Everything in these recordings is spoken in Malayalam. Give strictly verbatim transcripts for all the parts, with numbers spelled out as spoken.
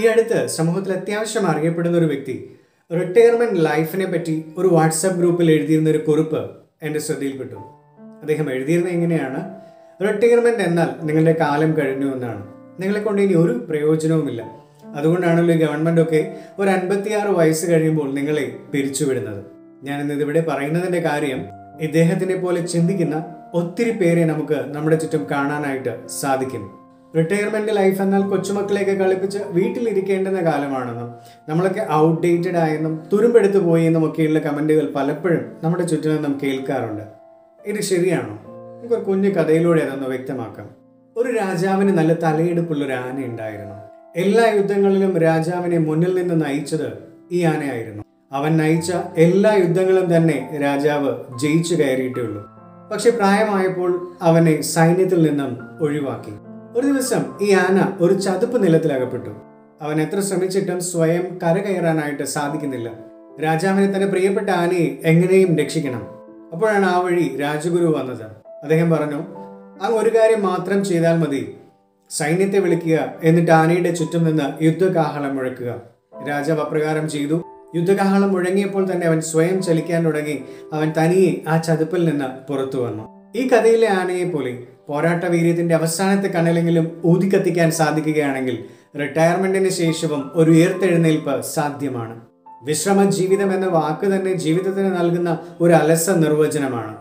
ഈ അടുത്ത് സമൂഹത്തിൽ അത്യാവശ്യം അറിയപ്പെടുന്ന ഒരു വ്യക്തി റിട്ടയർമെൻറ്റ് ലൈഫിനെ പറ്റി ഒരു വാട്സപ്പ് ഗ്രൂപ്പിൽ എഴുതിയിരുന്ന ഒരു കുറിപ്പ് എൻ്റെ ശ്രദ്ധയിൽപ്പെട്ടു. അദ്ദേഹം എഴുതിയിരുന്നത് എങ്ങനെയാണ്? റിട്ടയർമെൻറ്റ് എന്നാൽ നിങ്ങളുടെ കാലം കഴിഞ്ഞു എന്നാണ്. നിങ്ങളെക്കൊണ്ട് ഇനി ഒരു പ്രയോജനവുമില്ല. അതുകൊണ്ടാണല്ലോ ഈ ഗവൺമെൻറ്റൊക്കെ ഒരു അൻപത്തിയാറ് വയസ്സ് കഴിയുമ്പോൾ നിങ്ങളെ പിരിച്ചുവിടുന്നത്. ഞാനിന്നിവിടെ പറയുന്നതിൻ്റെ കാര്യം ഇദ്ദേഹത്തിനെ പോലെ ചിന്തിക്കുന്ന ഒത്തിരി പേരെ നമുക്ക് നമ്മുടെ ചുറ്റും കാണാനായിട്ട് സാധിക്കും. റിട്ടയർമെൻറ്റ് ലൈഫ് എന്നാൽ കൊച്ചുമക്കളെയൊക്കെ കളിപ്പിച്ച് വീട്ടിലിരിക്കേണ്ടുന്ന കാലമാണെന്നും നമ്മളൊക്കെ ഔട്ട്ഡേറ്റഡ് ആയെന്നും തുരുമ്പെടുത്തു പോയി എന്നും ഒക്കെയുള്ള കമൻറ്റുകൾ പലപ്പോഴും നമ്മുടെ ചുറ്റിനും നാം കേൾക്കാറുണ്ട്. ഇത് ശരിയാണോ? നമുക്കൊരു കുഞ്ഞു കഥയിലൂടെ അതൊന്ന് വ്യക്തമാക്കാം. ഒരു രാജാവിന് നല്ല തലയെടുപ്പുള്ളൊരു ആന ഉണ്ടായിരുന്നു. എല്ലാ യുദ്ധങ്ങളിലും രാജാവിനെ മുന്നിൽ നിന്ന് നയിച്ചത് ഈ ആനയായിരുന്നു. അവൻ നയിച്ച എല്ലാ യുദ്ധങ്ങളും തന്നെ രാജാവ് ജയിച്ചു കയറിയിട്ടുള്ളൂ. പക്ഷെ പ്രായമായപ്പോൾ അവനെ സൈന്യത്തിൽ നിന്നും ഒഴിവാക്കി. ഒരു ദിവസം ഈ ആന ഒരു ചതുപ്പ് നിലത്തിലകപ്പെട്ടു. അവൻ എത്ര ശ്രമിച്ചിട്ടും സ്വയം കരകയറാനായിട്ട് സാധിക്കുന്നില്ല. രാജാവിനെ തന്റെ പ്രിയപ്പെട്ട ആനയെ എങ്ങനെയും രക്ഷിക്കണം. അപ്പോഴാണ് ആ വഴി രാജഗുരു വന്നത്. അദ്ദേഹം പറഞ്ഞു, ആ ഒരു കാര്യം മാത്രം ചെയ്താൽ മതി, സൈന്യത്തെ വിളിക്കുക, എന്നിട്ട് ആനയുടെ ചുറ്റും നിന്ന് യുദ്ധകാഹളം മുഴക്കുക. രാജാവ് അപ്രകാരം ചെയ്തു. യുദ്ധകാഹളം മുഴങ്ങിയപ്പോൾ തന്നെ അവൻ സ്വയം ചലിക്കാൻ തുടങ്ങി. അവൻ തനിയെ ആ ചതുപ്പിൽ നിന്ന് പുറത്തു വന്നു. ഈ കഥയിലെ ആനയെ പോലെ പോരാട്ട വീര്യത്തിന്റെ അവസാനത്തെ കണലെങ്കിലും ഊതിക്കത്തിക്കാൻ സാധിക്കുകയാണെങ്കിൽ റിട്ടയർമെന്റിന് ശേഷവും ഒരു ഉയർത്തെഴുന്നേൽപ്പ് സാധ്യമാണ്. വിശ്രമ ജീവിതം എന്ന വാക്ക് തന്നെ ജീവിതത്തിന് നൽകുന്ന ഒരു അലസ നിർവചനമാണ്.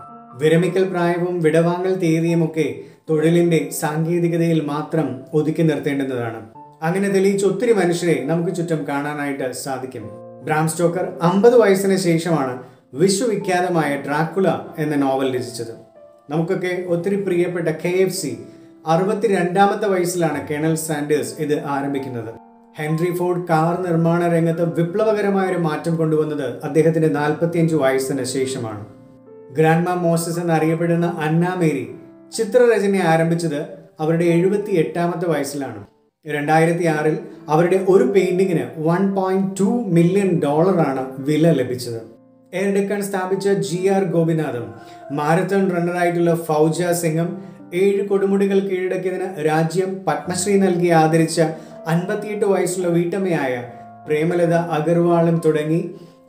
വിരമിക്കൽ പ്രായവും വിടവാങ്ങൽ തീയതിയുമൊക്കെ തൊഴിലിന്റെ സാങ്കേതികതയിൽ മാത്രം ഒതുക്കി നിർത്തേണ്ടുന്നതാണ്. അങ്ങനെ തെളിയിച്ച ഒത്തിരി മനുഷ്യരെ നമുക്ക് ചുറ്റും കാണാനായിട്ട് സാധിക്കും. ബ്രാം സ്റ്റോക്കർ അമ്പത് വയസ്സിന് ശേഷമാണ് വിശ്വവിഖ്യാതമായ ഡ്രാക്കുള എന്ന നോവൽ രചിച്ചത്. നമുക്കൊക്കെ ഒത്തിരി പ്രിയപ്പെട്ട കെ എഫ് സി അറുപത്തി രണ്ടാമത്തെ വയസ്സിലാണ് കേണൽ സാൻഡേഴ്സ് ഇത് ആരംഭിക്കുന്നത്. ഹെൻറി ഫോർഡ് കാർ നിർമ്മാണ രംഗത്ത് വിപ്ലവകരമായ ഒരു മാറ്റം കൊണ്ടുവന്നത് അദ്ദേഹത്തിന്റെ നാൽപ്പത്തിയഞ്ച് വയസ്സിന് ശേഷമാണ്. ഗ്രാൻഡ്മാ മോസസ് എന്നറിയപ്പെടുന്ന അന്നാമേരി ചിത്രരചന ആരംഭിച്ചത് അവരുടെ എഴുപത്തി എട്ടാമത്തെ വയസ്സിലാണ്. രണ്ടായിരത്തി ആറിൽ അവരുടെ ഒരു പെയിന്റിങ്ങിന് വൺ പോയിന്റ് ടു മില്യൺ ഡോളറാണ് വില ലഭിച്ചത്. എയർഡെക്കൺ സ്ഥാപിച്ച ജി ആർ ഗോപിനാഥും മാരത്തോൺ റണ്ണറായിട്ടുള്ള ഫൗജ സിംഗും ഏഴ് കൊടുമുടികൾ കീഴടക്കിയതിന് രാജ്യം പത്മശ്രീ നൽകി ആദരിച്ച അൻപത്തിയെട്ട് വയസ്സുള്ള വീട്ടമ്മയായ പ്രേമലത അഗർവാളും തുടങ്ങി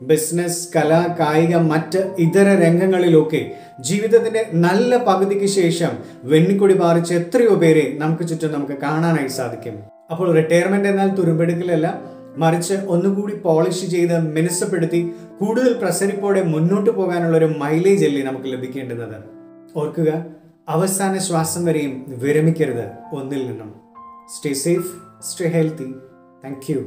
ബിസിനസ്, കല, കായിക, മറ്റ് ഇതര രംഗങ്ങളിലൊക്കെ ജീവിതത്തിന്റെ നല്ല പകുതിക്ക് ശേഷം വെണ്ണിക്കൊടി പാറിച്ച എത്രയോ പേരെ നമുക്ക് ചുറ്റും നമുക്ക് കാണാനായി സാധിക്കും. അപ്പോൾ റിട്ടയർമെന്റ് എന്നാൽ തുരുമ്പെടുക്കലല്ല, മറിച്ച് ഒന്നുകൂടി പോളിഷ് ചെയ്ത് മിനുസപ്പെടുത്തി കൂടുതൽ പ്രസരിപ്പോടെ മുന്നോട്ട് പോകാനുള്ള ഒരു മൈലേജ് അല്ലേ നമുക്ക് ലഭിക്കേണ്ടുന്നത്. ഓർക്കുക, അവസാന ശ്വാസം വരെയും വിരമിക്കരുത് ഒന്നിൽ നിന്നും. Stay safe, stay healthy. Thank U.